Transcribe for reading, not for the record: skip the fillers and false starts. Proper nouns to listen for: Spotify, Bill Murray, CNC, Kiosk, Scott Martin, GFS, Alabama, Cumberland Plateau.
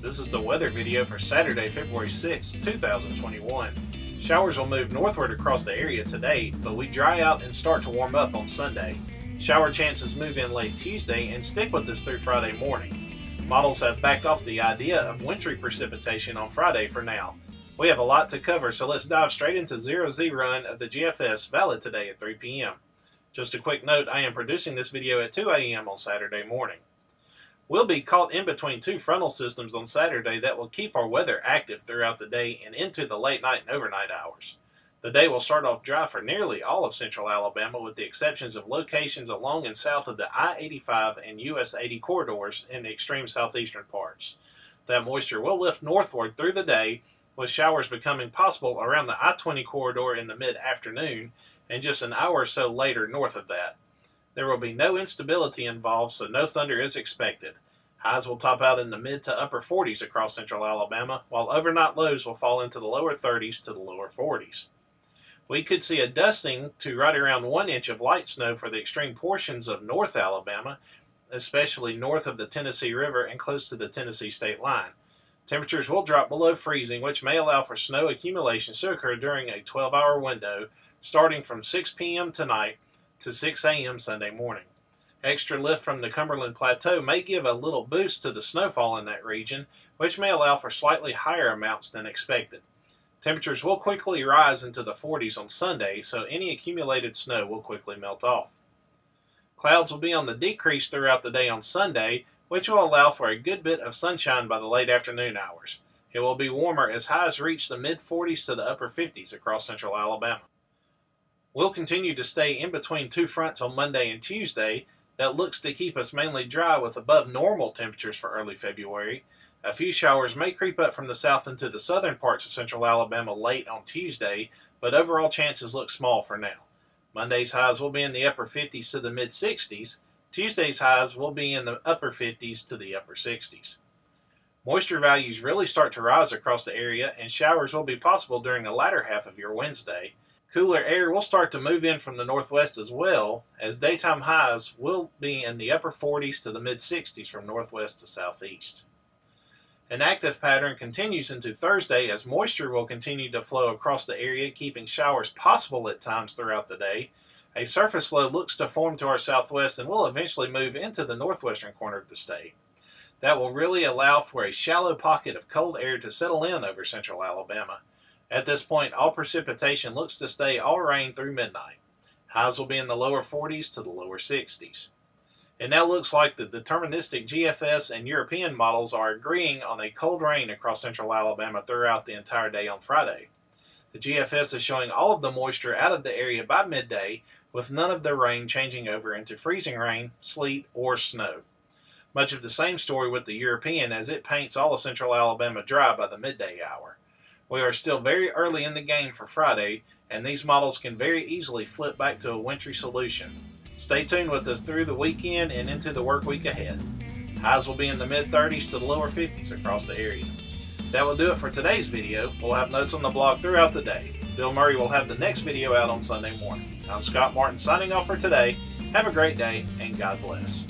This is the weather video for Saturday, February 6, 2021. Showers will move northward across the area today, but we dry out and start to warm up on Sunday. Shower chances move in late Tuesday and stick with us through Friday morning. Models have backed off the idea of wintry precipitation on Friday for now. We have a lot to cover, so let's dive straight into 0Z run of the GFS valid today at 3 p.m. Just a quick note, I am producing this video at 2 a.m. on Saturday morning. We'll be caught in between two frontal systems on Saturday that will keep our weather active throughout the day and into the late night and overnight hours. The day will start off dry for nearly all of central Alabama, with the exceptions of locations along and south of the I-85 and US 80 corridors in the extreme southeastern parts. That moisture will lift northward through the day, with showers becoming possible around the I-20 corridor in the mid-afternoon and just an hour or so later north of that. There will be no instability involved, so no thunder is expected. Highs will top out in the mid to upper 40s across central Alabama, while overnight lows will fall into the lower 30s to the lower 40s. We could see a dusting to right around 1 inch of light snow for the extreme portions of North Alabama, especially north of the Tennessee River and close to the Tennessee state line. Temperatures will drop below freezing, which may allow for snow accumulations to occur during a 12-hour window, starting from 6 p.m. tonight to 6 a.m. Sunday morning. Extra lift from the Cumberland Plateau may give a little boost to the snowfall in that region, which may allow for slightly higher amounts than expected. Temperatures will quickly rise into the 40s on Sunday, so any accumulated snow will quickly melt off. Clouds will be on the decrease throughout the day on Sunday, which will allow for a good bit of sunshine by the late afternoon hours. It will be warmer as highs reach the mid-40s to the upper 50s across central Alabama. We'll continue to stay in between two fronts on Monday and Tuesday that looks to keep us mainly dry with above normal temperatures for early February. A few showers may creep up from the south into the southern parts of central Alabama late on Tuesday, but overall chances look small for now. Monday's highs will be in the upper 50s to the mid-60s. Tuesday's highs will be in the upper 50s to the upper 60s. Moisture values really start to rise across the area, and showers will be possible during the latter half of your Wednesday. Cooler air will start to move in from the northwest as well, as daytime highs will be in the upper 40s to the mid-60s from northwest to southeast. An active pattern continues into Thursday as moisture will continue to flow across the area, keeping showers possible at times throughout the day. A surface low looks to form to our southwest and will eventually move into the northwestern corner of the state. That will really allow for a shallow pocket of cold air to settle in over central Alabama. At this point, all precipitation looks to stay all rain through midnight. Highs will be in the lower 40s to the lower 60s. It now looks like the deterministic GFS and European models are agreeing on a cold rain across central Alabama throughout the entire day on Friday. The GFS is showing all of the moisture out of the area by midday, with none of the rain changing over into freezing rain, sleet, or snow. Much of the same story with the European, as it paints all of central Alabama dry by the midday hour. We are still very early in the game for Friday, and these models can very easily flip back to a wintry solution. Stay tuned with us through the weekend and into the work week ahead. Highs will be in the mid-30s to the lower 50s across the area. That will do it for today's video. We'll have notes on the blog throughout the day. Bill Murray will have the next video out on Sunday morning. I'm Scott Martin signing off for today. Have a great day, and God bless.